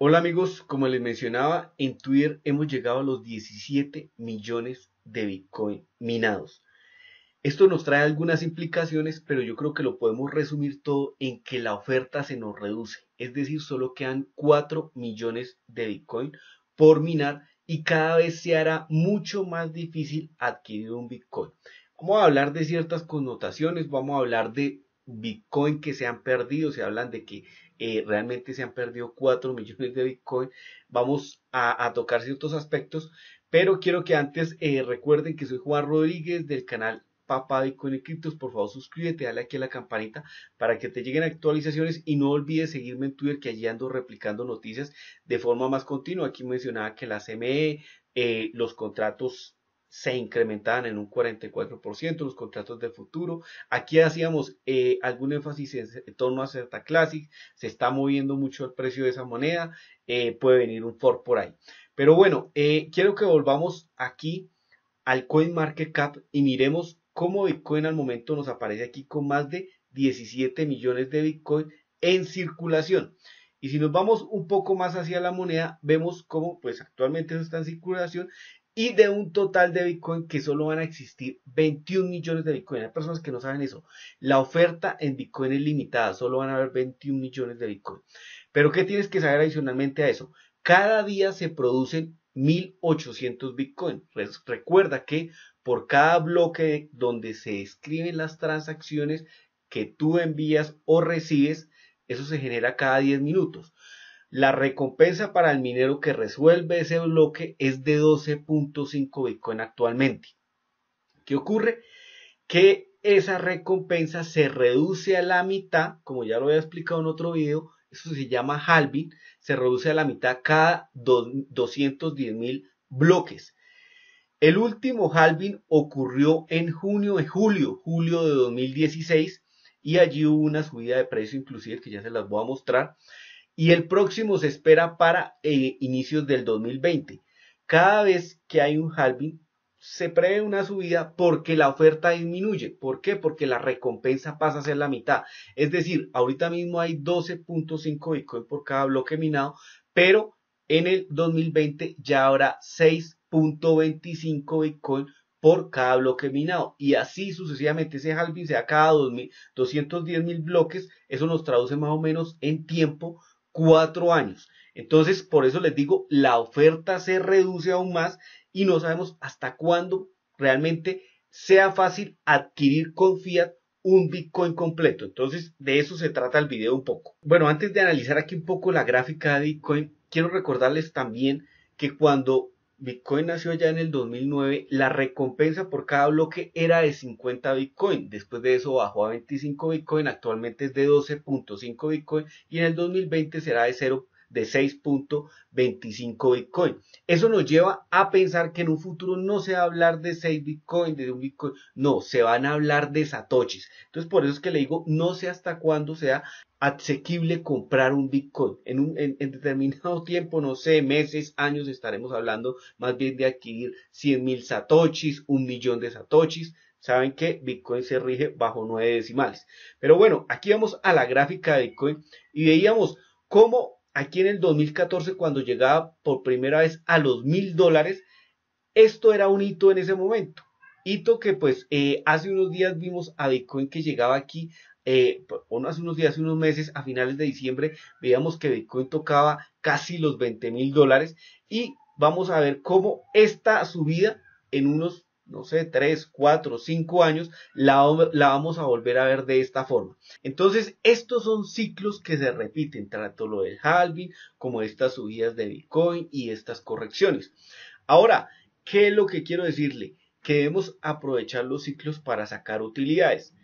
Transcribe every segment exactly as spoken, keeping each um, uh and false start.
Hola amigos, como les mencionaba, en Twitter hemos llegado a los diecisiete millones de Bitcoin minados. Esto nos trae algunas implicaciones, pero yo creo que lo podemos resumir todo en que la oferta se nos reduce. Es decir, solo quedan cuatro millones de Bitcoin por minar y cada vez se hará mucho más difícil adquirir un Bitcoin. Vamos a hablar de ciertas connotaciones, vamos a hablar de Bitcoin que se han perdido, se hablan de que eh, realmente se han perdido cuatro millones de Bitcoin. Vamos a, a tocar ciertos aspectos, pero quiero que antes eh, recuerden que soy Juan Rodríguez del canal Papa Bitcoin y Criptos. Por favor suscríbete, dale aquí a la campanita para que te lleguen actualizaciones y no olvides seguirme en Twitter, que allí ando replicando noticias de forma más continua. Aquí mencionaba que la C M E, eh, los contratos se incrementaban en un cuarenta y cuatro por ciento, los contratos de futuro. Aquí hacíamos eh, algún énfasis en, en torno a Zclassic. Se está moviendo mucho el precio de esa moneda, eh, puede venir un fork por ahí. Pero bueno, eh, quiero que volvamos aquí al Coin Market Cap y miremos cómo Bitcoin al momento nos aparece aquí con más de diecisiete millones de Bitcoin en circulación. Y si nos vamos un poco más hacia la moneda, vemos cómo pues actualmente eso está en circulación. Y de un total de Bitcoin que solo van a existir veintiún millones de Bitcoin. Hay personas que no saben eso. La oferta en Bitcoin es limitada. Solo van a haber veintiún millones de Bitcoin. Pero ¿qué tienes que saber adicionalmente a eso? Cada día se producen mil ochocientos Bitcoin. Recuerda que por cada bloque donde se escriben las transacciones que tú envías o recibes, eso se genera cada diez minutos. La recompensa para el minero que resuelve ese bloque es de doce punto cinco Bitcoin actualmente. ¿Qué ocurre? Que esa recompensa se reduce a la mitad, como ya lo había explicado en otro video, eso se llama halving, se reduce a la mitad cada doscientos diez mil bloques. El último halving ocurrió en junio, en julio, julio de dos mil dieciséis, y allí hubo una subida de precio inclusive que ya se las voy a mostrar. Y el próximo se espera para eh, inicios del dos mil veinte. Cada vez que hay un halving se prevé una subida porque la oferta disminuye. ¿Por qué? Porque la recompensa pasa a ser la mitad. Es decir, ahorita mismo hay doce punto cinco Bitcoin por cada bloque minado, pero en el dos mil veinte ya habrá seis punto veinticinco Bitcoin por cada bloque minado, y así sucesivamente. Ese halving sea cada doscientos diez mil bloques, eso nos traduce más o menos en tiempo cuatro años. Entonces, por eso les digo, la oferta se reduce aún más y no sabemos hasta cuándo realmente sea fácil adquirir con fiat un Bitcoin completo. Entonces, de eso se trata el video un poco. Bueno, antes de analizar aquí un poco la gráfica de Bitcoin, quiero recordarles también que cuando Bitcoin nació allá en el dos mil nueve, la recompensa por cada bloque era de cincuenta Bitcoin. Después de eso bajó a veinticinco Bitcoin, actualmente es de doce punto cinco Bitcoin y en el dos mil veinte será de seis punto veinticinco Bitcoin. Eso nos lleva a pensar que en un futuro no se va a hablar de seis Bitcoin, de un Bitcoin, no, se van a hablar de satoshis. Entonces por eso es que le digo, no sé hasta cuándo sea asequible comprar un Bitcoin. En, un, en, en determinado tiempo, no sé, meses, años, estaremos hablando más bien de adquirir cien mil satoshis, un millón de satoshis. Saben que Bitcoin se rige bajo nueve decimales. Pero bueno, aquí vamos a la gráfica de Bitcoin y veíamos cómo aquí en el dos mil catorce, cuando llegaba por primera vez a los mil dólares, esto era un hito en ese momento. Hito que pues eh, hace unos días vimos a Bitcoin que llegaba aquí. Eh, bueno, hace unos días, hace unos meses, a finales de diciembre, veíamos que Bitcoin tocaba casi los veinte mil dólares y vamos a ver cómo esta subida en unos, no sé, tres, cuatro, cinco años la, la vamos a volver a ver de esta forma. Entonces, estos son ciclos que se repiten, tanto lo del halving como estas subidas de Bitcoin y estas correcciones. Ahora, ¿qué es lo que quiero decirle? Que debemos aprovechar los ciclos para sacar utilidades.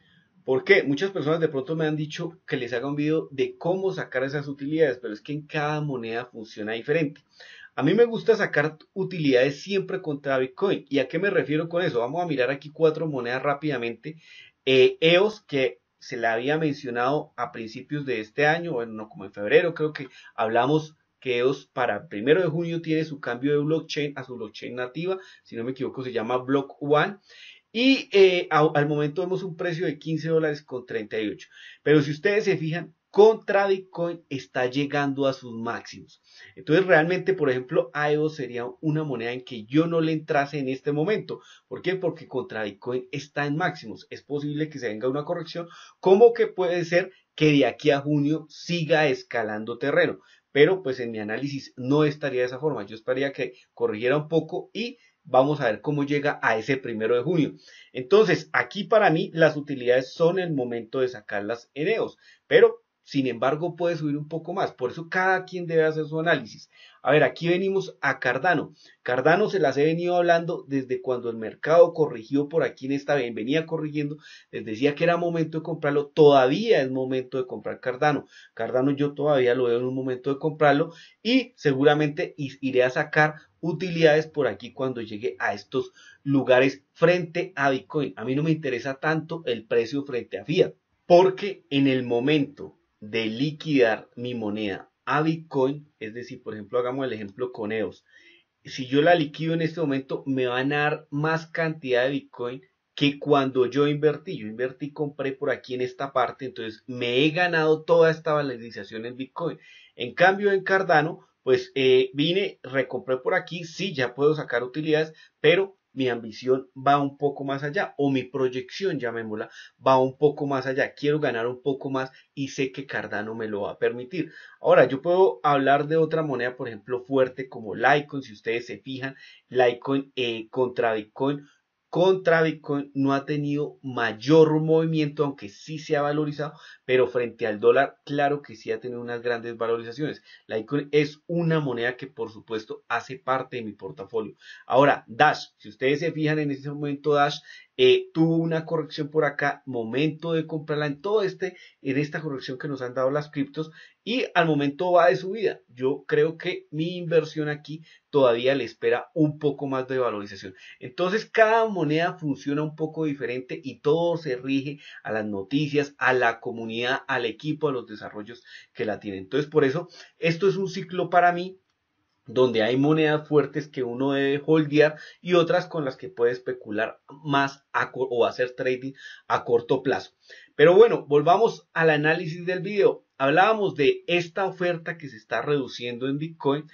¿Por qué? Muchas personas de pronto me han dicho que les haga un video de cómo sacar esas utilidades, pero es que en cada moneda funciona diferente. A mí me gusta sacar utilidades siempre contra Bitcoin. ¿Y a qué me refiero con eso? Vamos a mirar aquí cuatro monedas rápidamente. Eh, E O S, que se la había mencionado a principios de este año, bueno, no, como en febrero, creo que hablamos que E O S para el primero de junio tiene su cambio de blockchain a su blockchain nativa, si no me equivoco se llama Block One. Y eh, al momento vemos un precio de quince dólares con treinta y ocho. Pero si ustedes se fijan, contra Bitcoin está llegando a sus máximos. Entonces realmente, por ejemplo, E O S sería una moneda en que yo no le entrase en este momento. ¿Por qué? Porque contra Bitcoin está en máximos. Es posible que se venga una corrección, como que puede ser que de aquí a junio siga escalando terreno. Pero pues en mi análisis no estaría de esa forma. Yo esperaría que corrigiera un poco y vamos a ver cómo llega a ese primero de junio. Entonces aquí para mí las utilidades son el momento de sacarlas en E O S. Pero sin embargo, puede subir un poco más. Por eso cada quien debe hacer su análisis. A ver, aquí venimos a Cardano. Cardano se las he venido hablando desde cuando el mercado corrigió por aquí en esta vez. Venía corrigiendo. Les decía que era momento de comprarlo. Todavía es momento de comprar Cardano. Cardano yo todavía lo veo en un momento de comprarlo. Y seguramente iré a sacar utilidades por aquí cuando llegue a estos lugares frente a Bitcoin. A mí no me interesa tanto el precio frente a Fiat. Porque en el momento de liquidar mi moneda a Bitcoin, es decir, por ejemplo, hagamos el ejemplo con E O S. Si yo la liquido en este momento, me van a dar más cantidad de Bitcoin que cuando yo invertí. Yo invertí, compré por aquí en esta parte, entonces me he ganado toda esta valorización en Bitcoin. En cambio, en Cardano, pues eh, vine, recompré por aquí, sí, ya puedo sacar utilidades, pero mi ambición va un poco más allá, o mi proyección, llamémosla, va un poco más allá. Quiero ganar un poco más y sé que Cardano me lo va a permitir. Ahora, yo puedo hablar de otra moneda, por ejemplo, fuerte como Litecoin. Si ustedes se fijan, Litecoin eh, contra Bitcoin. Contra Bitcoin no ha tenido mayor movimiento, aunque sí se ha valorizado, pero frente al dólar, claro que sí ha tenido unas grandes valorizaciones. Litecoin es una moneda que, por supuesto, hace parte de mi portafolio. Ahora, Dash, si ustedes se fijan en ese momento, Dash eh, tuvo una corrección por acá, momento de comprarla en todo este, en esta corrección que nos han dado las criptos, y al momento va de subida. Yo creo que mi inversión aquí todavía le espera un poco más de valorización. Entonces cada moneda funciona un poco diferente y todo se rige a las noticias, a la comunidad, al equipo, a los desarrollos que la tienen. Entonces por eso esto es un ciclo para mí, donde hay monedas fuertes que uno debe holdear y otras con las que puede especular más a, o hacer trading a corto plazo. Pero bueno, volvamos al análisis del video. Hablábamos de esta oferta que se está reduciendo en Bitcoin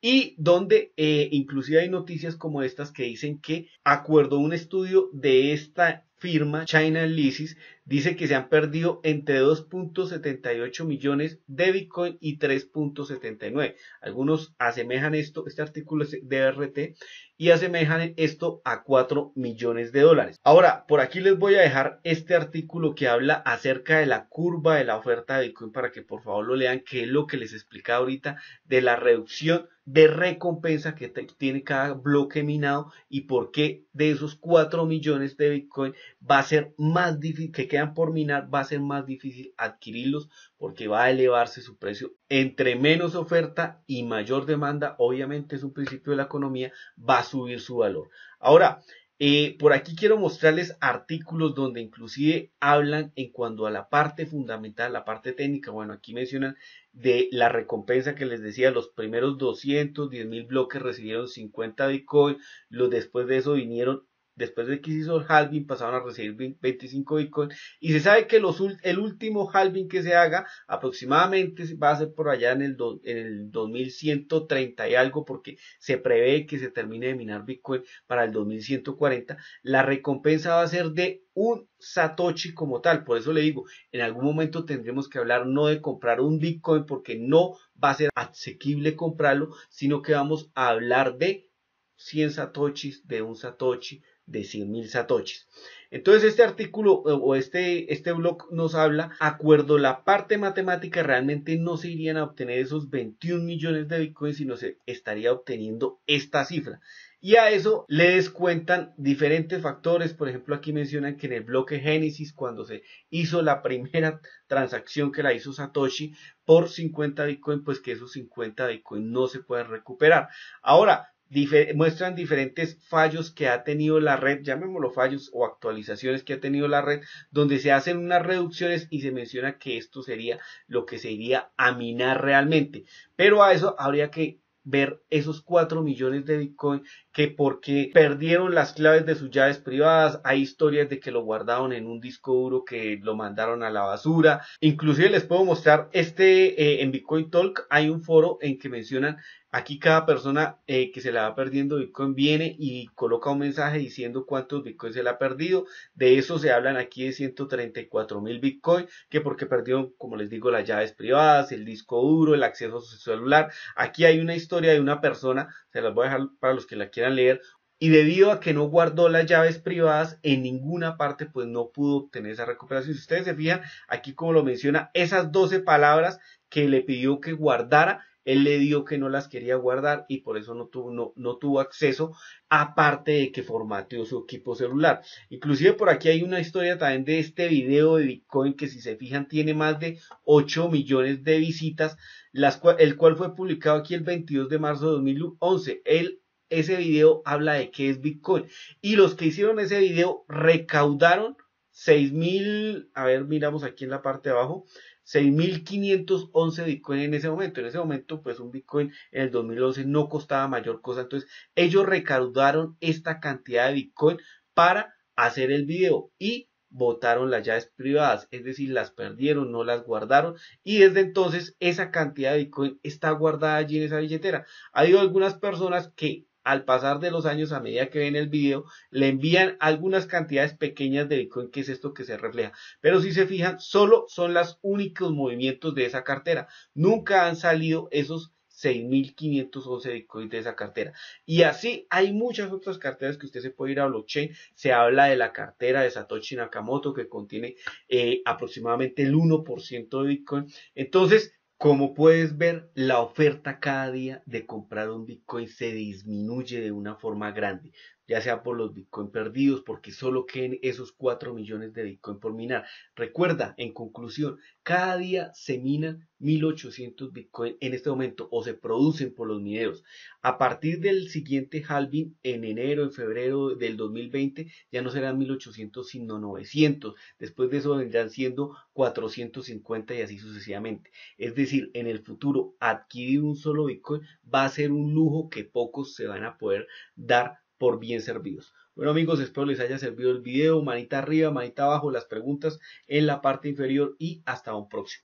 y donde eh, inclusive hay noticias como estas que dicen que, acuerdo a un estudio de esta firma Analysis, dice que se han perdido entre dos punto setenta y ocho millones de Bitcoin y tres punto setenta y nueve. Algunos asemejan esto, este artículo es de R T, y asemejan esto a cuatro millones de dólares. Ahora, por aquí les voy a dejar este artículo que habla acerca de la curva de la oferta de Bitcoin para que por favor lo lean, que es lo que les explica ahorita de la reducción de recompensa que tiene cada bloque minado y por qué de esos cuatro millones de Bitcoin va a ser más difícil, que quedan por minar, va a ser más difícil adquirirlos porque va a elevarse su precio. Entre menos oferta y mayor demanda, obviamente es un principio de la economía, va a subir su valor. Ahora, Eh, por aquí quiero mostrarles artículos donde inclusive hablan en cuanto a la parte fundamental, la parte técnica. Bueno, aquí mencionan de la recompensa que les decía, los primeros doscientos diez mil bloques recibieron cincuenta Bitcoin, los después de eso vinieron, después de que se hizo el halving, pasaron a recibir veinticinco Bitcoin, y se sabe que los, el último halving que se haga aproximadamente va a ser por allá en el, do, en el dos mil ciento treinta y algo, porque se prevé que se termine de minar Bitcoin para el dos mil ciento cuarenta, la recompensa va a ser de un Satoshi como tal. Por eso le digo, en algún momento tendremos que hablar no de comprar un Bitcoin, porque no va a ser asequible comprarlo, sino que vamos a hablar de cien Satoshis, de un Satoshi, de cien mil satoshis. Entonces este artículo o este, este blog nos habla, acuerdo la parte matemática, realmente no se irían a obtener esos veintiún millones de Bitcoin, sino se estaría obteniendo esta cifra. Y a eso le descuentan diferentes factores. Por ejemplo, aquí mencionan que en el bloque Génesis, cuando se hizo la primera transacción que la hizo Satoshi por cincuenta Bitcoin, pues que esos cincuenta Bitcoin no se pueden recuperar. Ahora, Difer- muestran diferentes fallos que ha tenido la red, llamémoslo fallos o actualizaciones que ha tenido la red, donde se hacen unas reducciones y se menciona que esto sería lo que se iría a minar realmente. Pero a eso habría que ver esos cuatro millones de Bitcoin que porque perdieron las claves de sus llaves privadas, hay historias de que lo guardaron en un disco duro que lo mandaron a la basura. Inclusive les puedo mostrar este, eh, en Bitcoin Talk hay un foro en que mencionan, aquí cada persona eh, que se la va perdiendo Bitcoin viene y coloca un mensaje diciendo cuántos Bitcoin se le ha perdido. De eso se hablan aquí de ciento treinta y cuatro mil Bitcoin, que porque perdieron, como les digo, las llaves privadas, el disco duro, el acceso a su celular. Aquí hay una historia de una persona, se las voy a dejar para los que la quieran leer. Y debido a que no guardó las llaves privadas en ninguna parte, pues no pudo obtener esa recuperación. Si ustedes se fijan, aquí como lo menciona, esas doce palabras que le pidió que guardara, él le dio que no las quería guardar y por eso no tuvo, no, no tuvo acceso, aparte de que formateó su equipo celular. Inclusive por aquí hay una historia también de este video de Bitcoin que, si se fijan, tiene más de ocho millones de visitas, las cual, el cual fue publicado aquí el veintidós de marzo de dos mil once. Él, ese video habla de qué es Bitcoin, y los que hicieron ese video recaudaron seis mil, a ver, miramos aquí en la parte de abajo, seis mil quinientos once Bitcoin en ese momento. En ese momento, pues un Bitcoin en el dos mil once no costaba mayor cosa. Entonces, ellos recaudaron esta cantidad de Bitcoin para hacer el video y botaron las llaves privadas. Es decir, las perdieron, no las guardaron. Y desde entonces, esa cantidad de Bitcoin está guardada allí en esa billetera. Ha habido algunas personas que, al pasar de los años, a medida que ven el video, le envían algunas cantidades pequeñas de Bitcoin, que es esto que se refleja. Pero si se fijan, solo son los únicos movimientos de esa cartera. Nunca han salido esos seis mil quinientos once Bitcoin de esa cartera. Y así hay muchas otras carteras que usted se puede ir a blockchain. Se habla de la cartera de Satoshi Nakamoto, que contiene eh, aproximadamente el uno por ciento de Bitcoin. Entonces, como puedes ver, la oferta cada día de comprar un Bitcoin se disminuye de una forma grande, ya sea por los Bitcoin perdidos, porque solo queden esos cuatro millones de Bitcoin por minar. Recuerda, en conclusión, cada día se minan mil ochocientos Bitcoin en este momento, o se producen por los mineros. A partir del siguiente halving, en enero, en febrero del dos mil veinte, ya no serán mil ochocientos sino novecientos. Después de eso vendrán siendo cuatrocientos cincuenta y así sucesivamente. Es decir, en el futuro, adquirir un solo Bitcoin va a ser un lujo que pocos se van a poder dar por bien servidos. Bueno amigos, espero les haya servido el video. Manita arriba, manita abajo, las preguntas en la parte inferior, y hasta un próximo.